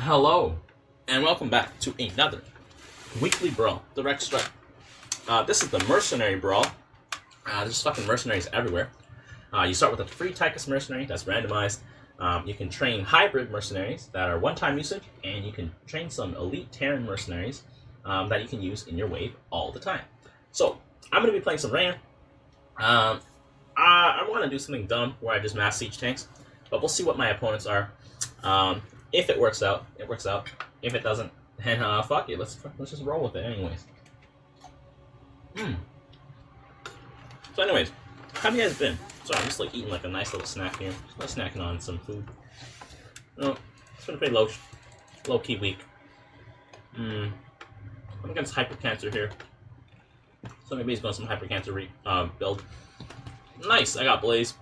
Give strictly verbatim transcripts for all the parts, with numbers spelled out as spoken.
Hello, and welcome back to another Weekly Brawl Direct Strike. Uh, this is the Mercenary Brawl. Uh, there's fucking mercenaries everywhere. Uh, you start with a free Tychus mercenary that's randomized. Um, you can train hybrid mercenaries that are one-time usage, and you can train some elite Terran mercenaries um, that you can use in your wave all the time. So, I'm going to be playing some Raynor. Um, I, I want to do something dumb where I just mass siege tanks, but we'll see what my opponents are. Um, If it works out, it works out. If it doesn't, then uh, fuck it. Let's let's just roll with it, anyways. Mm. So, anyways, how have you guys been? So I'm just like eating like a nice little snack here. Just snacking on some food. No, it's been a pretty low, low key week. Mm. I'm against hypercancer here, so maybe he's going some hypercancer re uh, build. Nice, I got Blaze.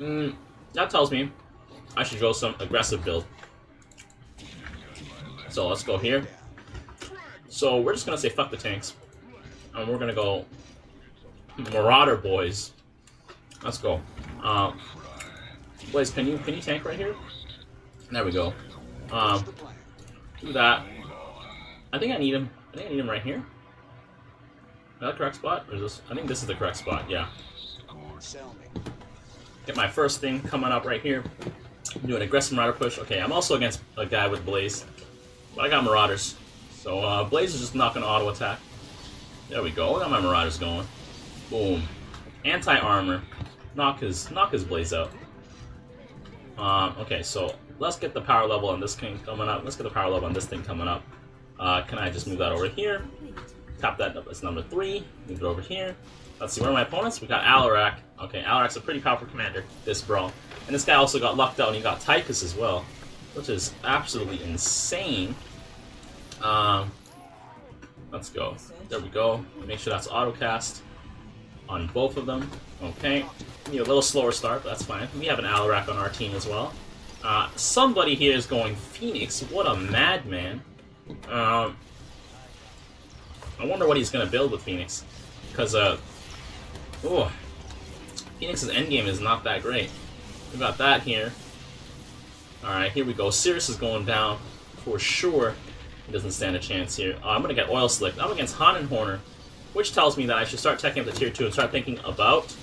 Mm. That tells me I should go some aggressive build. So let's go here. So we're just gonna say fuck the tanks, and we're gonna go Marauder boys. Let's go. Um, Blaze, can you can you tank right here? There we go. Um, do that. I think I need him. I think I need him right here. Is that the correct spot? Or is this? I think this is the correct spot. Yeah. Get my first thing coming up right here. Do an aggressive Marauder push. Okay, I'm also against a guy with Blaze. But I got Marauders, so uh, Blaze is just not gonna auto attack. There we go. I got my Marauders going. Boom. Anti armor. Knock his knock his Blaze out. Um, okay, so let's get the power level on this thing coming up. Let's get the power level on this thing coming up. Uh, can I just move that over here? Tap that. That's number three. Move it over here. Let's see. Where are my opponents? We got Alarak. Okay, Alarak's a pretty powerful commander. This brawl, and this guy also got lucked out, and he got Tychus as well, which is absolutely insane. Um, let's go. There we go. Make sure that's autocast on both of them. Okay. Need a little slower start, but that's fine. We have an Alarak on our team as well. Uh, somebody here is going Phoenix. What a madman. Um, I wonder what he's going to build with Phoenix. Because, uh, oh, Phoenix's endgame is not that great. We got that here. Alright, here we go. Sirius is going down for sure. He doesn't stand a chance here. Uh, I'm going to get oil slicked. I'm against Han and Horner, which tells me that I should start teching up the tier two and start thinking about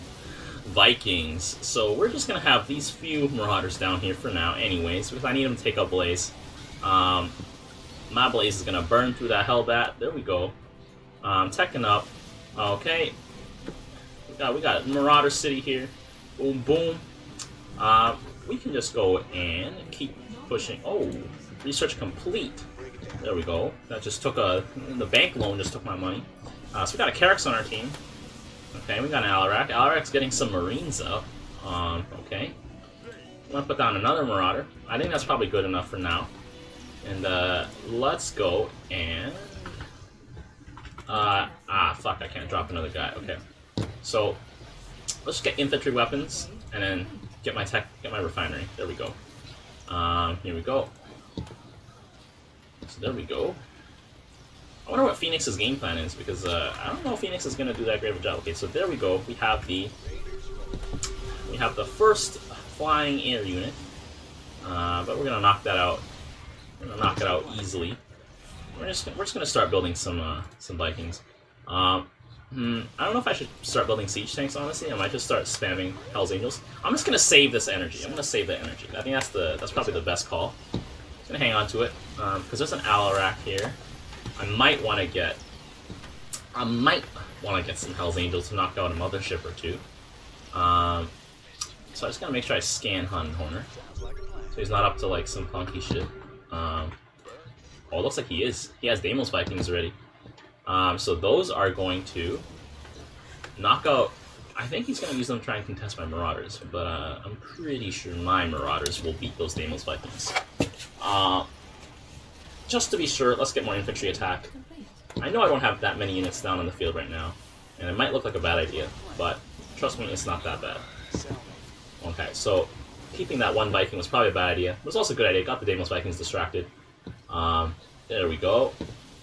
Vikings. So we're just going to have these few Marauders down here for now anyways, because I need them to take out Blaze. Um, my Blaze is going to burn through that Hellbat. There we go. Um, teching up. Okay. We got, we got Marauder City here. Boom, boom. Um... We can just go and keep pushing. Oh, research complete. There we go. That just took a... The bank loan just took my money. Uh, so we got a Karax on our team. Okay, we got an Alarak. Alarak's getting some Marines up. Um, okay. I'm going to put down another Marauder. I think that's probably good enough for now. And uh, let's go and... Uh, ah, fuck, I can't drop another guy. Okay. So, let's get infantry weapons and then... Get my tech, get my refinery. There we go. Um, here we go. So there we go. I wonder what Phoenix's game plan is, because uh, I don't know if Phoenix is gonna do that great of a job. Okay, so there we go. We have the we have the first flying air unit, uh, but we're gonna knock that out. We're gonna knock it out easily. We're just we're just gonna start building some uh, some Vikings. Um, Hmm, I don't know if I should start building siege tanks, honestly. I might just start spamming Hell's Angels. I'm just gonna save this energy. I'm gonna save the energy. I think that's the that's probably the best call. I'm just gonna hang on to it. Um, because there's an Alarak here. I might wanna get I might wanna get some Hell's Angels to knock out a Mothership or two. Um So I just gotta make sure I scan Han and Horner, so he's not up to like some funky shit. Um Oh, it looks like he is. He has Damos Vikings already. Um, so those are going to knock out... I think he's going to use them to try and contest my Marauders, but uh, I'm pretty sure my Marauders will beat those Damos Vikings. Uh, just to be sure, let's get more infantry attack. I know I don't have that many units down on the field right now, and it might look like a bad idea, but trust me, it's not that bad. Okay, so keeping that one Viking was probably a bad idea. It was also a good idea. It got the Damos Vikings distracted. Um, there we go.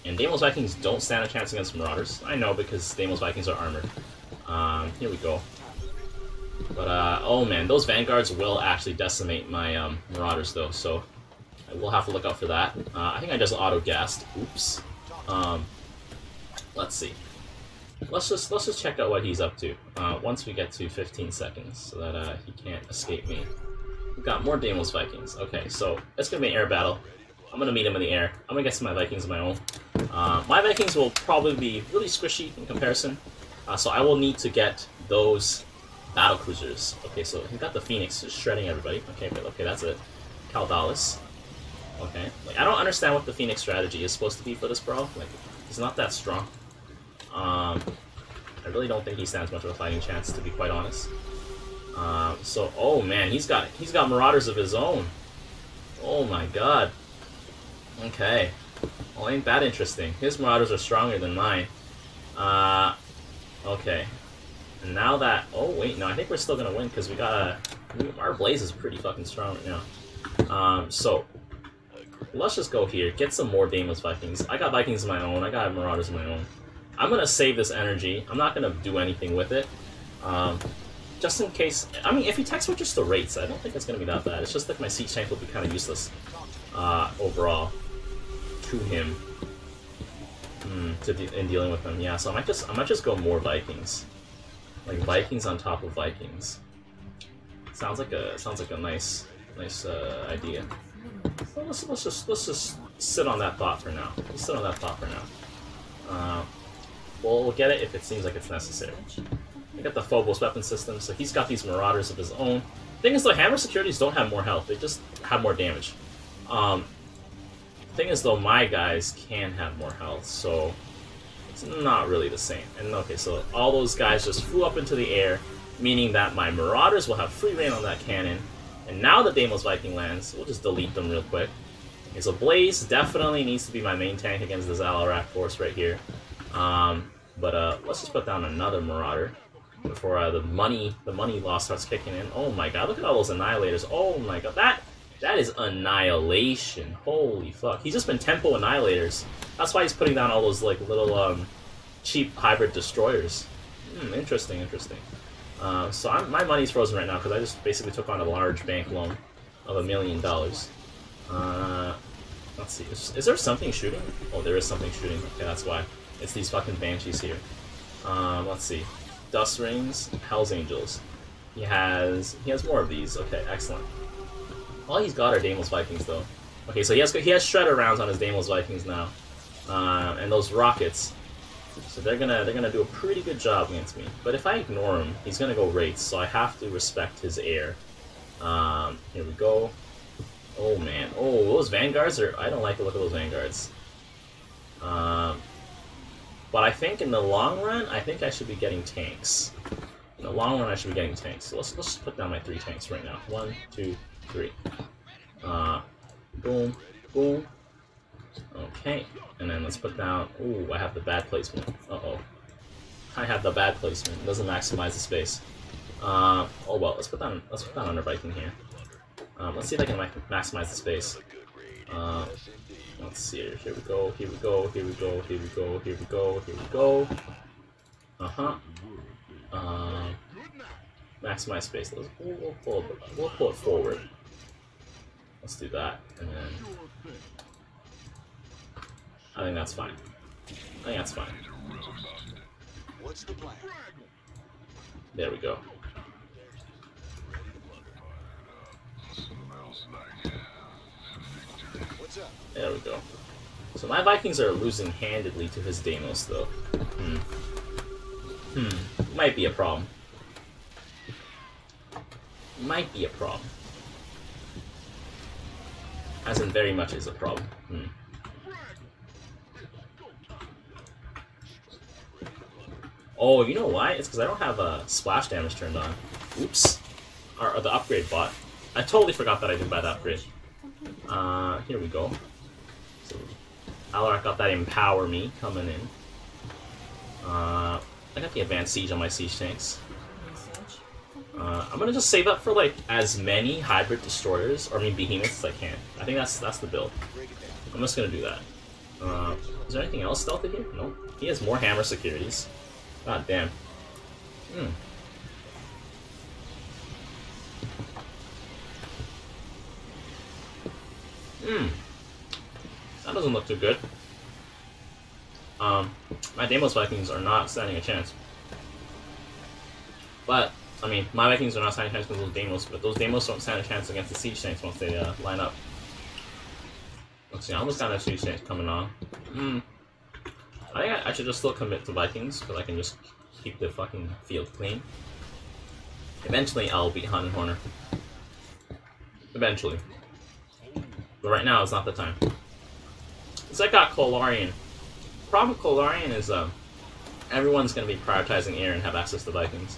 And Damos Vikings don't stand a chance against Marauders. I know, because Damos Vikings are armored. Um, here we go. But, uh, oh man, those Vanguards will actually decimate my um, Marauders, though. So, We'll have to look out for that. Uh, I think I just auto-gassed. Oops. Um, let's see. Let's just let's just check out what he's up to uh, once we get to fifteen seconds, so that uh, he can't escape me. We've got more Damos Vikings. Okay, so it's gonna be an air battle. I'm gonna meet him in the air. I'm gonna get some of my Vikings of my own. Uh, my Vikings will probably be really squishy in comparison, uh, so I will need to get those battle cruisers. Okay, so he's got the Phoenix just shredding everybody. Okay, but okay, that's it. Caldalis. Okay, like I don't understand what the Phoenix strategy is supposed to be for this brawl. Like, he's not that strong. Um, I really don't think he stands much of a fighting chance, to be quite honest. Um, so, oh man, he's got he's got marauders of his own. Oh my god. Okay. Well, ain't that interesting. His marauders are stronger than mine. Uh, okay. And now that, oh wait, no, I think we're still gonna win because we got a, our Blaze is pretty fucking strong right now. Um, so. Let's just go here, get some more Damos Vikings. I got Vikings of my own, I got marauders of my own. I'm gonna save this energy. I'm not gonna do anything with it, um, just in case. I mean, if he techs with just the rates, I don't think it's gonna be that bad. It's just that my Siege Tank will be kind of useless uh, overall to him mm, to de in dealing with him. Yeah, so I might just I might just go more Vikings, like Vikings on top of Vikings. Sounds like a sounds like a nice nice uh, idea. So let's let's just let's just sit on that thought for now. Let's sit on that thought for now. Uh, Well, we'll get it if it seems like it's necessary. I got the Phobos weapon system, so he's got these marauders of his own. Thing is, though, Hammer Securities don't have more health; they just have more damage. Um, thing is, though, my guys can have more health, so it's not really the same. And okay, so all those guys just flew up into the air, meaning that my marauders will have free reign on that cannon. And now the Damos Viking lands, we'll just delete them real quick. Okay, so Blaze definitely needs to be my main tank against this Alarak force right here. Um, but uh, let's just put down another Marauder before uh, the money the money loss starts kicking in. Oh my god, look at all those Annihilators. Oh my god, that that is annihilation. Holy fuck. He's just been tempo Annihilators. That's why he's putting down all those like little um, cheap hybrid destroyers. Hmm, interesting, interesting. Uh, so I'm, my money's frozen right now because I just basically took on a large bank loan of a million dollars. Uh, let's see, is, is there something shooting? Oh, there is something shooting. Okay, that's why. It's these fucking Banshees here. Um, let's see. Dust Rings, Hell's Angels. He has he has more of these. Okay, excellent. All he's got are Damos Vikings though. Okay, so he has he has Shredder rounds on his Damos Vikings now, uh, and those rockets. So they're gonna they're gonna do a pretty good job against me. But if I ignore him, he's gonna go raids. So I have to respect his air. Um, here we go. Oh man. Oh, those Vanguards are. I don't like the look of those Vanguards. Um. But I think in the long run, I think I should be getting tanks. In the long run, I should be getting tanks. So let's, let's just put down my three tanks right now. One, two, three. Uh, boom, boom. Okay. And then let's put down... Ooh, I have the bad placement. Uh-oh. I have the bad placement. It doesn't maximize the space. Uh, oh well, let's put down, let's put down under Viking here. Um, let's see if I can ma maximize the space. Uh, Let's see here. Here we go. Here we go. Here we go. Here we go. Here we go. Here we go. Uh huh. Um, maximize space. Let's, we'll, we'll pull. We'll pull it forward. Let's do that, and then I think that's fine. I think that's fine. What's the plan? There we go. There we go. So my Vikings are losing handedly to his Damos, though. Hmm. Hmm. Might be a problem. Might be a problem. As in very much is a problem. Hmm. Oh, you know why? It's because I don't have a splash damage turned on. Oops. Or, or the upgrade bot. I totally forgot that I did buy that upgrade. Uh, here we go. So, Alarak got that Empower Me coming in. Uh, I got the Advanced Siege on my Siege Tanks. Uh, I'm gonna just save up for, like, as many Hybrid Destroyers, or I mean Behemoths, as I can. I think that's that's the build. I'm just gonna do that. Uh, is there anything else stealthy here? No. He has more Hammer Securities. God damn. Hmm. Hmm. That doesn't look too good. Um, my Damos Vikings are not standing a chance. But, I mean, my Vikings are not standing a chance against those Deimos, but those Deimos don't stand a chance against the Siege Saints once they uh, line up. Let's see, I almost got that Siege Saints coming on. Hmm. I think I, I should just still commit to Vikings, because I can just keep the fucking field clean. Eventually, I'll beat Han and Horner. Eventually. But right now, it's not the time. Because I got Colarian. The problem with Colarian is uh, everyone's going to be prioritizing air and have access to Vikings.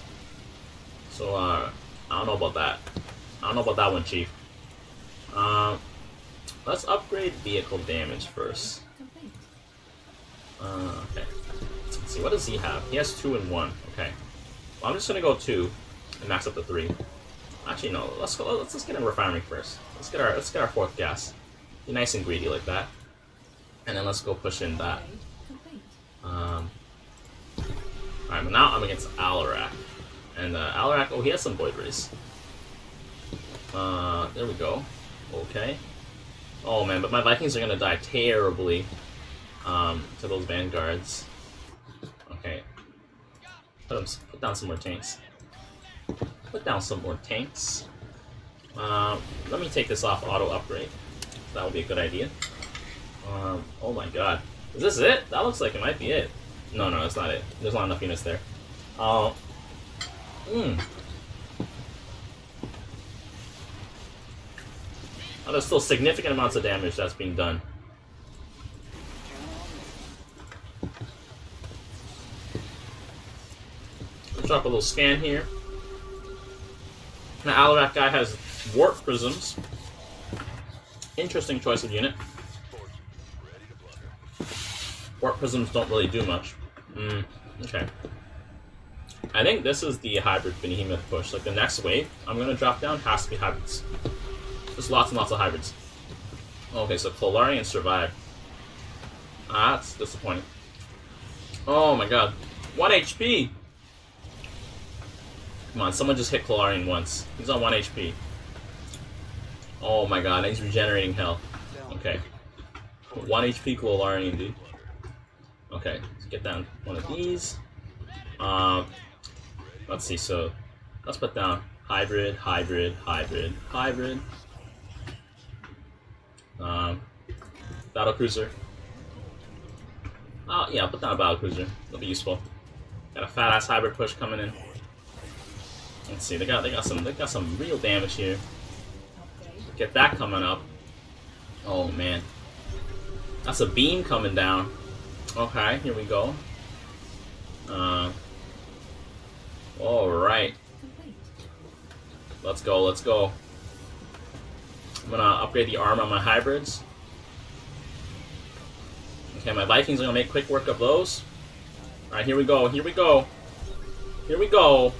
So, uh, I don't know about that. I don't know about that one, Chief. Uh, let's upgrade vehicle damage first. Uh, okay. Let's see, what does he have? He has two and one. Okay. Well, I'm just going to go two and max up to three. Actually, no. Let's go. Let's let's get a refinery first. Let's get our let's get our fourth gas. Be nice and greedy like that, and then let's go push in that. Um. All right. But now I'm against Alarak, and uh, Alarak. Oh, he has some Void Rays. Uh, there we go. Okay. Oh man, but my Vikings are gonna die terribly. Um, to those Vanguards. Okay. Put them. Put down some more tanks. Put down some more tanks. Um, let me take this off auto upgrade. That would be a good idea. Um, oh my god. Is this it? That looks like it might be it. No, no, it's not it. There's not enough units there. Uh, mm. Oh, there's still significant amounts of damage that's being done. Let's drop a little scan here. Now, Alarak guy has Warp Prisms. Interesting choice of unit. Warp Prisms don't really do much. Mm, okay. I think this is the hybrid behemoth push. Like, the next wave I'm going to drop down has to be hybrids. There's lots and lots of hybrids. Okay, so Polarian survived. Ah, that's disappointing. Oh my god. one H P! Come on, someone just hit Colarian once. He's on one H P. Oh my god, he's regenerating health. Okay. one H P Colarian, dude. Okay, let's get down one of these. Um, let's see, so let's put down hybrid, hybrid, hybrid, hybrid. Um, battle cruiser. Oh, yeah, I'll put down a battle cruiser. It'll be useful. Got a fat ass hybrid push coming in. Let's see, they got they got some they got some real damage here. Get that coming up. Oh man. That's a beam coming down. Okay, here we go. Uh, Alright. Let's go, let's go. I'm gonna upgrade the armor on my hybrids. Okay, my Vikings are gonna make quick work of those. Alright, here we go, here we go. Here we go.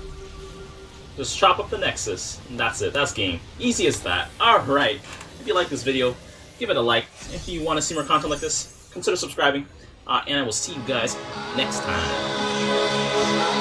Just chop up the Nexus, and that's it. That's game. Easy as that. Alright. If you like this video, give it a like. If you want to see more content like this, consider subscribing. Uh, and I will see you guys next time.